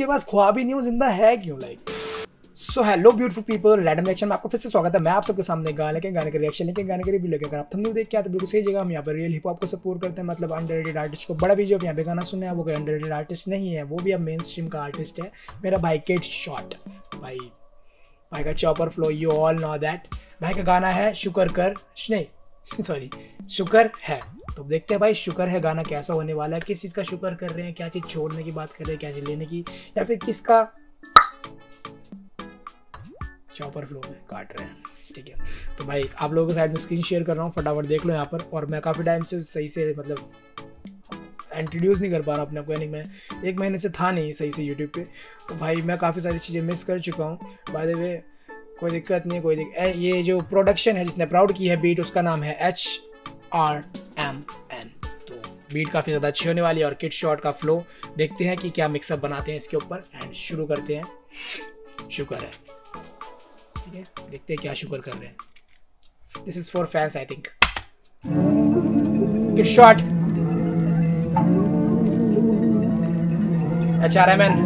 के पास ख्वाब ही नहीं हो, जिंदा है क्यों like. So hello beautiful people, random reaction में आपको फिर से स्वागत है। मैं आप सबके सामने गाने का रिएक्शन लेके गाने के रिव्यू लेके अगर आप थंबनेल देख के आते बिल्कुल सही जगह। हम यहाँ पर रियल हिप हॉप को सपोर्ट करते हैं, मतलब अंडररेटेड आर्टिस्ट को। बड़ा भी जो यहाँ पे गाना सुने हैं वो कोई अंडररेटेड आर्टिस्ट नहीं है, वो भी अब मेन स्ट्रीम का आर्टिस्ट है। मेरा भाई किडशॉट, भाई का chopper flow, you all know that. भाई का गाना है शुकर है। तो देखते हैं भाई शुक्र है गाना कैसा होने वाला है, किस चीज़ का शुक्र कर रहे हैं, क्या चीज़ छोड़ने की बात कर रहे हैं, क्या चीज़ लेने की, या फिर किसका चॉपर फ्लो में काट रहे हैं। ठीक है, तो भाई आप लोगों के साइड में स्क्रीन शेयर कर रहा हूँ, फटाफट देख लो यहाँ पर। और मैं काफ़ी टाइम से सही से मतलब इंट्रोड्यूस नहीं कर पा रहा अपने को, यानी मैं एक महीने से था नहीं सही से यूट्यूब पे। तो भाई मैं काफ़ी सारी चीज़ें मिस कर चुका हूँ। बाय द वे कोई दिक्कत नहीं है, कोई दिक्कत। ये जो प्रोडक्शन है जिसने प्राउड की है बीट, उसका नाम है HRN। तो बीट काफ़ी ज़्यादा अच्छी होने वाली है और किडशॉट का फ्लो देखते हैं कि क्या मिक्सअप बनाते हैं इसके ऊपर। एंड शुरू करते हैं शुक्र है। ठीक है, देखते हैं क्या शुक्र कर रहे हैं। This is for fans I think. Kidshot HRN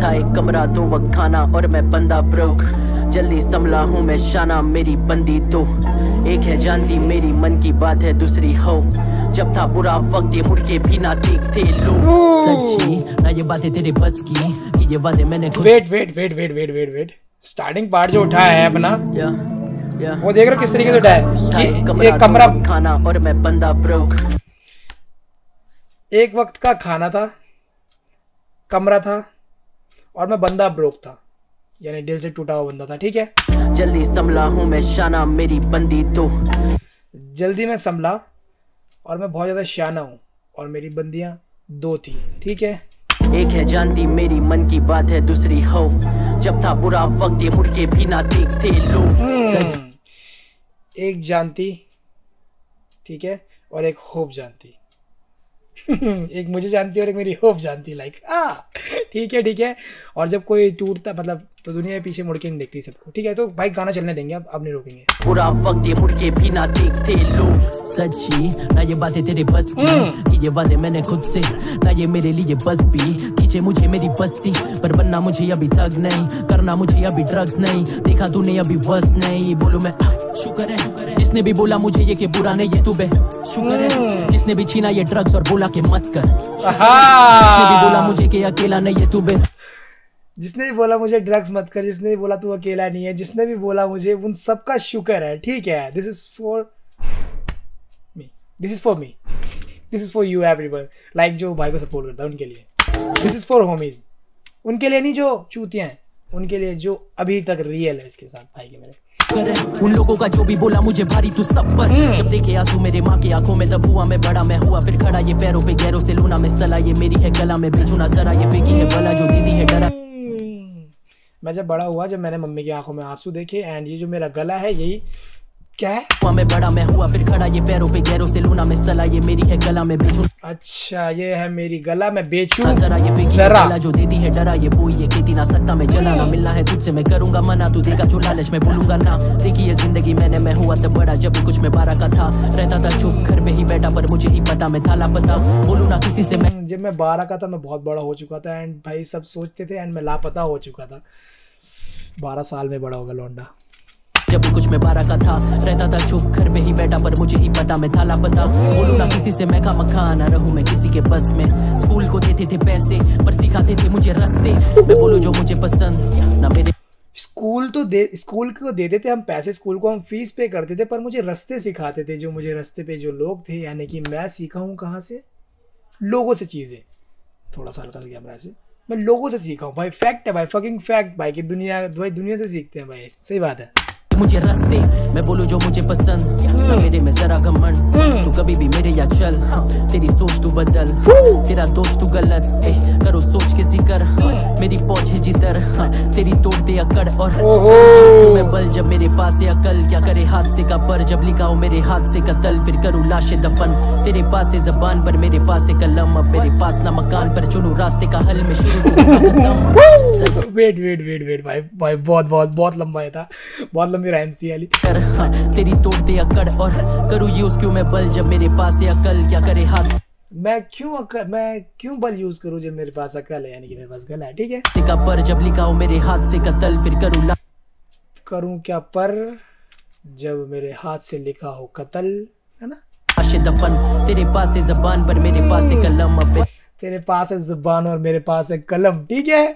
था एक कमरा दो वक्त खाना और मैं बंदा ब्रोक, जल्दी संभला हूँ मैं शाना मेरी बंदी। तो एक है जानती मेरी मन की बात है, दूसरी हो जब था बुरा वक्त ये मुड़ के भी ना देखते लोग। सच्ची ना ये बातें तेरे बस की कि ये वादे मैंने वेट स्टार्टिंग पार्ट जो उठाया है अपना वो देख रहे किस तरीके से उठाया। एक कमरा खाना और मैं बंदा ब्रोक, एक वक्त का खाना था, कमरा था और मैं बंदा ब्रोक था, यानी दिल से टूटा हुआ बंदा था। ठीक है, जल्दी संभला हूँ मैं शाना मेरी बंदी। तो जल्दी मैं संभला और मैं बहुत ज्यादा शाना हूँ और मेरी बंदियां दो थी। ठीक है, एक है जानती मेरी मन की बात है, दूसरी हो जब था बुरा वक्त ये मुड़ के भी ना देखते लोग। एक जानती ठीक है और एक होप जानती एक मुझे जानती और एक मेरी होप जानती लाइक ठीक है ठीक है। और जब कोई टूटता मतलब तो दुनिया पीछे मुड़ के नहीं देखती सबको। ठीक है, तो भाई गाना चलने देंगे, अब नहीं रोकेंगे। पूरा वक्त ये मुड़ के भी ना देखते लोग। सच्ची ना ये बातें तेरे बस की कि ये वादे मैंने खुद से, ना ये मेरे लिए बस भी खींचे मुझे मेरी बस्ती पर। बनना मुझे अभी थक नहीं, करना मुझे अभी ड्रग्स नहीं, देखा तूने अभी बस नहीं। बोलू मैं शुक्र है जिसने भी बोला मुझे ये कि बुरा नहीं ये तू बे। शुक्र है जिसने भी छीना ये ड्रग्स और बोला कि मत कर। जिसने भी बोला मुझे कि अकेला नहीं ये तू बे, जिसने भी बोला मुझे ड्रग्स मत कर, जिसने भी बोला तू अकेला नहीं है, जिसने भी बोला मुझे, उन सबका शुक्र है। ठीक है, this is for me this is for you everyone, like जो भाई को सपोर्ट करता है उनके लिए। दिस इज फॉर होमीज, उनके लिए नहीं जो चूतियाँ हैं, उनके लिए जो अभी तक रियल है इसके साथ भाई के मेरे। उन लोगों का जो भी बोला मुझे भारी तू सब पर, जब देखे आंसू मेरे माँ की आंखों में तब हुआ मैं बड़ा, मैं हुआ फिर खड़ा ये पैरों पे गैरों से लूना मैं सला। ये मेरी है गला में बेचू ना जरा, ये फेंकी है भला जो दीदी है डरा। मैं जब बड़ा हुआ जब मैंने मम्मी की आंखों में आंसू देखे, एंड ये जो मेरा गला है यही क्या है, हुआ मैं बड़ा मैं हुआ फिर खड़ा ये पैरों पे गैरों से लूना मैं सला। ये मेरी है गला में बेचू, अच्छा ये है मेरी गला में बेचू जरा, ये फेंकी है भला जो दीदी है डरा। ये बोई ये खेती ना सकता मैं जला, ना मिलना है तुझसे मैं करूंगा मना, तू देगा जो लालच मैं भूलूंगा ना। देखी ये जिंदगी मैंने मैं हुआ तब बड़ा, जब कुछ में बारह का था रहता था चुप घर पे ही बैठा, पर मुझे ही पता मैं थाला पता बोलू ना किसी से मैं। जब मैं 12 का था मैं बहुत बड़ा हो चुका था, एंड भाई सब सोचते थे एंड मैं लापता हो चुका था। 12 साल में बड़ा होगा लौंडा, जब कुछ में 12 का था रहता था चुप घर पे ही बैठा, पर मुझे ही पता मैं थाला पता बोलू ना किसी से मैं खा मखा ना रहूं मैं किसी के बस में। स्कूल को देते थे पैसे पर सिखाते थे मुझे रास्ते, मैं बोलू जो मुझे पसंद ना मेरे। स्कूल को देते थे हम पैसे, स्कूल को हम फीस पे करते थे, पर मुझे रास्ते सिखाते थे जो मुझे रास्ते पे जो लोग थे, यानी कि मैं सीखा हूँ कहाँ से, लोगों से चीज़ें। थोड़ा सा हल्का कैमरा से, मैं लोगों से सीखा हूँ भाई, फैक्ट है भाई, फकिंग फैक्ट भाई, कि दुनिया से सीखते हैं भाई, सही बात है। मुझे रास्ते मैं बोलू जो मुझे पसंद ना मेरे में जरा घमंड, तू कभी भी मेरे या चल, तेरी सोच तू बदल, तेरा दोस्त तू गलत, करो सोच के जिक्र, मेरी पहुंचे जिधर तेरी तोड़ते अकड़। और मैं बल जब मेरे पास है अकल, क्या करे हादसे का पर, जब लिखाओ मेरे हाथ से कतल फिर करूँ लाशे दफन। तेरे पास है जबान पर मेरे पास है कलम, अब मेरे पास ना मकान पर चुनू रास्ते का हल में शुरू। वेट भाई बहुत लंबा था, बहुत लंबा राइम्स थी वाली। तेरी तोड़ते अकड़ और करूँ ये उसके मैं बल, जब मेरे पास ये अकल क्या करे हाथ। मैं क्यों बल यूज करूं जब मेरे पास अकल है, यानी कि मेरे पास गल है, ठीक है। सिक्का पर जब लिखाओ मेरे हाथ से कत्ल, फिर करूं क्या पर जब मेरे हाथ से लिखा हो कत्ल, है ना। दफन तेरे पास है ज़बान पर मेरे पास है कलम, तेरे पास है ज़बान और मेरे पास है कलम, ठीक है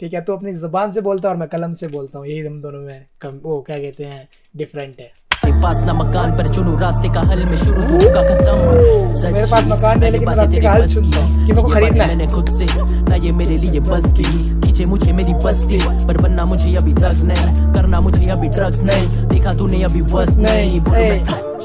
ठीक है। तो अपनी ज़बान से बोलता और मैं कलम से बोलता हूँ, यही हम दोनों में वो क्या कहते हैं डिफरेंट है। मेरे पास ना मकान पर चुनू रास्ते का हल में शुरू का खत्म, मेरे पास मकान नहीं लेकिन रास्ते का हल चुनता हूं कि मुझे खरीदना है। मैंने खुद से ना ये मेरे लिए बस की पीछे मुझे मेरी बस्ती पर बनना मुझे अभी दर्द नहीं करना, मुझे अभी ड्रग्स नहीं देखा तूने अभी बस नहीं।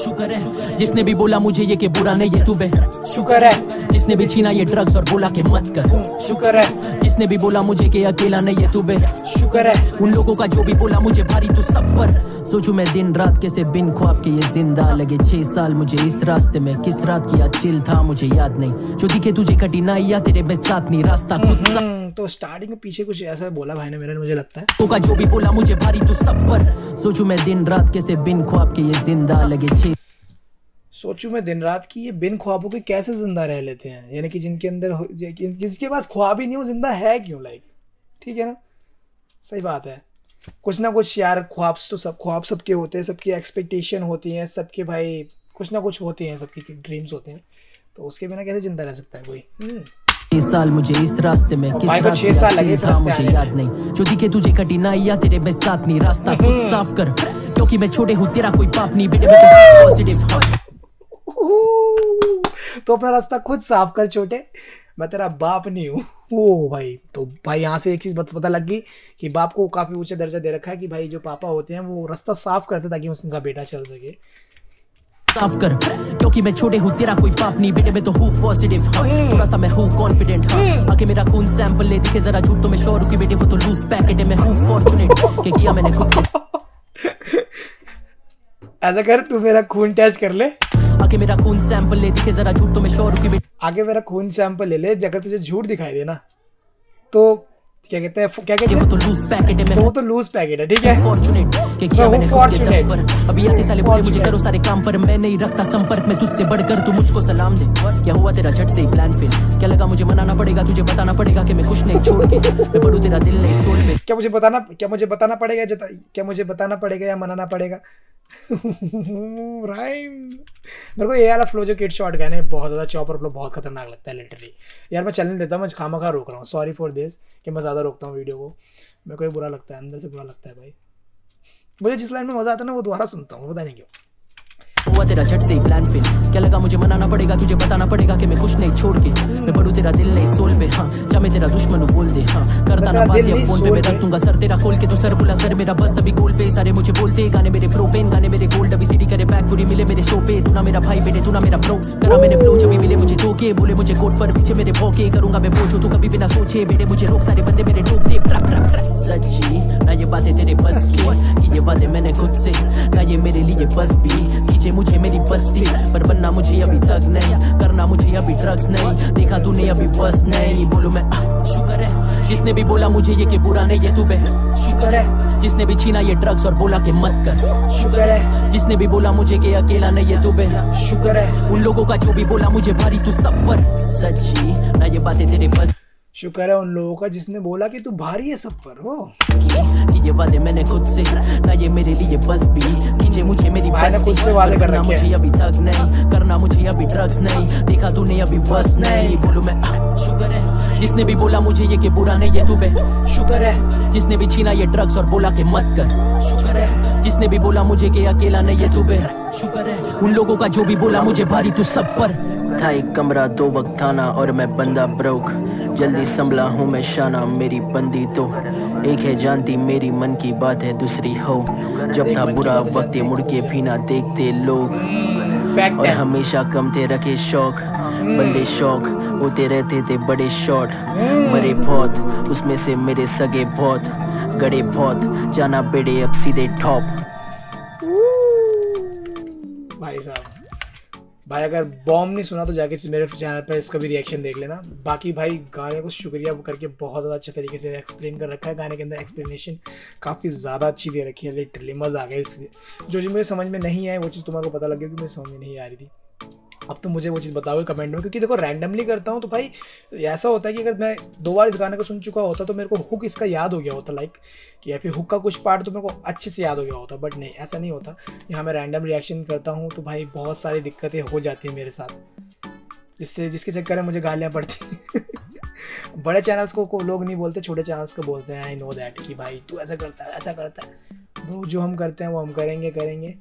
शुक्र है जिसने भी बोला मुझे ये कि बुरा नहीं है तू बे, शुक्र है जिसने भी छीना ये ड्रग्स और बोला के मत कर, शुक्र है जिसने भी बोला मुझे कि अकेला नहीं है तू बे, शुक्र है उन लोगों का जो भी बोला मुझे भारी तू सब पर। सोचू मैं दिन रात कैसे बिन ख्वाब के ये जिंदा लगे, 6 साल मुझे इस रास्ते में किस रात किया चिल था मुझे याद नहीं, जो दिखे तुझे कठिनाई या तेरे में साथ नहीं रास्ता खुद सा। तो स्टार्टिंग में पीछे कुछ ऐसा बोला भाई ने मेरे, मुझे लगता है तो का जो भी बोला मुझे भारी तू सब पर। सोचू मैं दिन रात कैसे बिन ख्वाब के ये जिंदा लगे, सोचूं मैं दिन रात की ये बिन ख्वाबों के कैसे जिंदा रह लेते हैं, यानी कि जिनके अंदर जिसके पास ख्वाब ही नहीं हो जिंदा है क्यों, लाइक ठीक है ना, सही बात है। कुछ ना कुछ यार ख्वाब सबके होते हैं, सबकी एक्सपेक्टेशन होती है, सबके भाई कुछ ना कुछ होते हैं, सबके ड्रीम्स होते हैं, तो उसके बिना कैसे जिंदा रह सकता है कोई। 6 साल मुझे इस रास्ते में किस रात 6 साल लगे मुझे याद नहीं, जो दिखे तुझे कठिनाई या तेरे में साथ नहीं रास्ता खुद साफ कर, क्योंकि मैं छोटे हूँ तेरा कोई पाप नहीं बेटे। तो अपना रास्ता खुद साफ कर छोटे, मैं तेरा बाप नहीं हूँ। ओ भाई, तो भाई यहाँ से एक चीज़ पता लग गई कि बाप को काफ़ी ऊंचा दर्जा दे रखा है कि भाई जो पापा होते हैं वो रास्ता साफ करते ताकि उनका बेटा चल सके। साफ कर क्योंकि मैं छोटे हूँ तेरा कोई बाप नहीं बेटे, मैं तो हूँ पॉजिटिव हाँ, थोड़ा सा मैं हूँ कॉन्फिडेंट हाँ, आके मेरा खून सैंपल ले दिखे जरा झूठ तो मैं शोर की बेटे वो तो लूज पैकेट है, मैं हूँ फॉर्चुनेट के किया मैंने खुद। ऐसा कर तू मेरा खून टेस्ट कर ले, आगे मेरा खून सैंपल ले दिखे जरा झूठ तो मैं शोर की बेटी, आगे मेरा खून सैंपल ले ले, अगर तुझे झूठ दिखाई देना तो क्या कहते हैं वो तो लूज पैकेट है, वो तो लूज पैकेट है, ठीक है। फॉर्चुनेट के किया मैंने फॉर्चुनेट पर अभी आते साले बोले मुझे करो सारे काम पर मैं नहीं रखता संपर्क में तुझसे बढ़कर, तू मुझको सलाम दे क्या हुआ तेरा झट से प्लान फेल, क्या लगा मुझे मनाना पड़ेगा तुझे बताना पड़ेगा कि मैं खुश नहीं छोड़ के मैं पढ़ू तेरा दिल नहीं सोल में, क्या मुझे बताना पड़ेगा या मनाना पड़ेगा। राइम मेरे को ये वाला फ्लो जो किडशॉट गाने बहुत ज़्यादा चॉपर फ्लो बहुत खतरनाक लगता है लिटरली। यार मैं चलने देता हूँ, मैं खामखा रोक रहा हूँ, सॉरी फॉर दिस कि मैं ज़्यादा रोकता हूँ वीडियो को, मेरे को ये बुरा लगता है, अंदर से बुरा लगता है भाई। मुझे जिस लाइन में मज़ा आता है ना वो दोबारा सुनता हूँ, पता नहीं क्यों। हुआ तेरा झट से प्लान फेल, क्या लगा मुझे मनाना पड़ेगा तुझे बताना पड़ेगा कि मैं खुश नहीं छोड़ के मैं पढ़ू तेरा दिल नहीं सोल पे हाँ, क्या मैं तेरा दुश्मन बोल दे हाँ, करता ना बात या फोन पे मैं रख दूंगा सर तेरा खोल के, तो सर बुला सर मेरा बस अभी गोल पे, सारे मुझे बोलते गाने मेरे प्रोपेन गाने मेरे गोल्ड, अभी सीडी करे बैक पूरी मिले मेरे शो पे, तू ना मेरा भाई बेटे तू ना मेरा प्रो करा मैंने फ्लो, जब भी मिले मुझे धोके बोले मुझे कोट पर पीछे मेरे भोके, करूंगा मैं वो जो तू कभी बिना सोचे बेटे मुझे रोक सारे बंदे मेरे टोक दे। सच्ची ना ये बातें तेरे बस की, ये बातें मैंने खुद से ना ये मेरे लिए बस भी, मुझे मेरी बस्ती पर बनना मुझे अभी दर्द नहीं करना, मुझे अभी ड्रग्स नहीं देखा तूने अभी बस नहीं। बोलू मैं शुक्र है जिसने भी बोला मुझे ये कि बुरा नहीं है तू बे, शुक्र है जिसने भी छीना ये ड्रग्स और बोला के मत कर, शुक्र है जिसने भी बोला मुझे कि अकेला नहीं है तू बे, शुक्र है उन लोगों का जो भी बोला मुझे भारी तू सब पर। सच्ची ना ये बातें तेरे बस, शुक्र है उन लोगों का जिसने बोला कि तू भारी है सब पर। वो कि ये वादे मैंने खुद से ना ये मेरे लिए बस भी, कीजिए मुझे मेरी बस्ती खुद से वादे कर रखा है, मुझे अभी तक नहीं करना मुझे अभी ड्रग्स नहीं देखा तूने अभी बस नहीं। बोलूं मैं शुक्र है जिसने भी बोला मुझे ये कि बुरा नहीं है तू बे, शुक्र है जिसने भी छीना ये ड्रग्स और बोला के मत कर, शुक्र है जिसने भी बोला मुझे कि अकेला नहीं है तू बे, शुक्र है उन लोगों का जो भी बोला मुझे भारी तू सब पर। था एक कमरा 2 वक्त थाना और मैं बंदा ब्रोक, जल्दी संभला हूँ मैं शाना मेरी बंदी तो एक है जानती मेरी मन की बात है दूसरी हो, जब था बुरा वक्त मुड़ के भी ना देखते लोग और हमेशा कम थे रखे शौक बंदे, शौक होते रहते थे बड़े शॉट मरे बहुत उसमें से मेरे सगे बहुत गड़े बहुत जाना बेड़े अब सीधे ठोप। भाई साहब भाई अगर बॉम्ब नहीं सुना तो जाके मेरे चैनल पर इसका भी रिएक्शन देख लेना। बाकी भाई गाने को शुक्रिया करके बहुत ज़्यादा अच्छे तरीके से एक्सप्लेन कर रखा है, गाने के अंदर एक्सप्लेनेशन काफ़ी ज़्यादा अच्छी दे रखी है, लिटरली मज़ा आ गया। इसलिए जो मुझे समझ में नहीं आए वो चीज़ तुम्हारे को पता लग गया कि मुझे समझ में नहीं आ रही थी, अब तो मुझे वो चीज़ बताओगे कमेंट में, क्योंकि देखो रैंडमली करता हूँ तो भाई ऐसा होता है कि अगर मैं दो बार इस गाने को सुन चुका होता तो मेरे को हुक इसका याद हो गया होता, लाइक या फिर हुक का कुछ पार्ट तो मेरे को अच्छे से याद हो गया होता, बट नहीं ऐसा नहीं होता। यहाँ मैं रैंडम रिएक्शन करता हूँ तो भाई बहुत सारी दिक्कतें हो जाती है मेरे साथ, जिससे जिसके चक्कर में मुझे गालियाँ पड़ती बड़े चैनल्स को लोग नहीं बोलते, छोटे चैनल्स को बोलते हैं। आई नो दैट कि भाई तू ऐसा करता है ऐसा करता है, वो जो हम करते हैं वो हम करेंगे।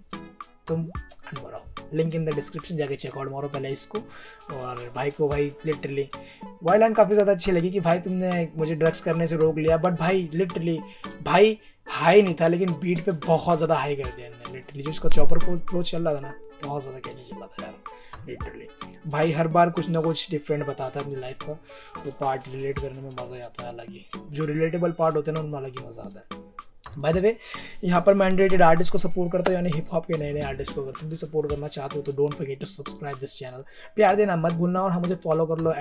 तुम अनमोरो, लिंक इन द डिस्क्रिप्शन जाके चेकआउट मारो पहले इसको। और भाई को भाई लिटरली वाई लाइन काफ़ी ज़्यादा अच्छी लगी कि भाई तुमने मुझे ड्रग्स करने से रोक लिया, बट भाई लिटरली भाई हाई नहीं था लेकिन बीट पे बहुत ज़्यादा हाई कर दिया इन्होंने लिटरली। जो उसका चॉपर फ्लो चल रहा था ना, बहुत ज़्यादा कैची चल रहा था यार लिटरली। भाई हर बार कुछ ना कुछ डिफरेंट बताता है अपनी लाइफ का, तो पार्ट रिलेट करने में मज़ा आता है। अलग ही जो रिलेटेबल पार्ट होते हैं ना उनमें अलग ही मज़ा आता है। बाय द वे यहाँ पर मैं अंडररेटेड आर्टिस्ट को सपोर्ट करता हूँ, यानी हिप हॉप के नए नए आर्टिस्ट को। अगर तुम भी सपोर्ट करना चाहते हो तो don't forget to subscribe this channel, प्यार देना मत भूलना। और हम मुझे फॉलो कर लो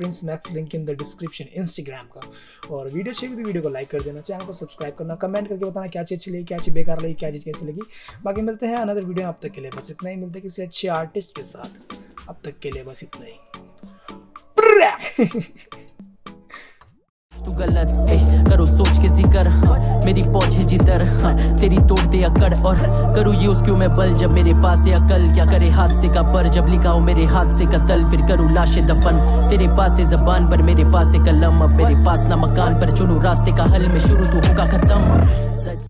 @PrinceMax, link in the description Instagram का। और वीडियो चाहिए तो वीडियो को लाइक कर देना, चैनल को सब्सक्राइब करना, कमेंट करके बताना क्या चीज़ अच्छी लगी, क्या चीज़ बेकार लगी, क्या चीज़ कैसी लगी। बाकी मिलते हैं अनदर वीडियो, अब तक के लिए बस इतना ही। मिलते हैं किसी अच्छे आर्टिस्ट के साथ, अब तक के लिए बस इतना ही। तू गलत है करो सोच के जिक्र, मेरी पहुंच है जिधर तेरी तोड़ दे अकड़। और करूँ यूज क्यों मैं बल जब मेरे पास है अकल, क्या करे हादसे का पर जब लिखा हो मेरे हाथ से कतल। फिर करूँ लाशे दफन तेरे पास है जबान पर, मेरे पास है कलम अब मेरे पास ना मकान पर। चुनू रास्ते का हल में शुरू तो होगा खत्म।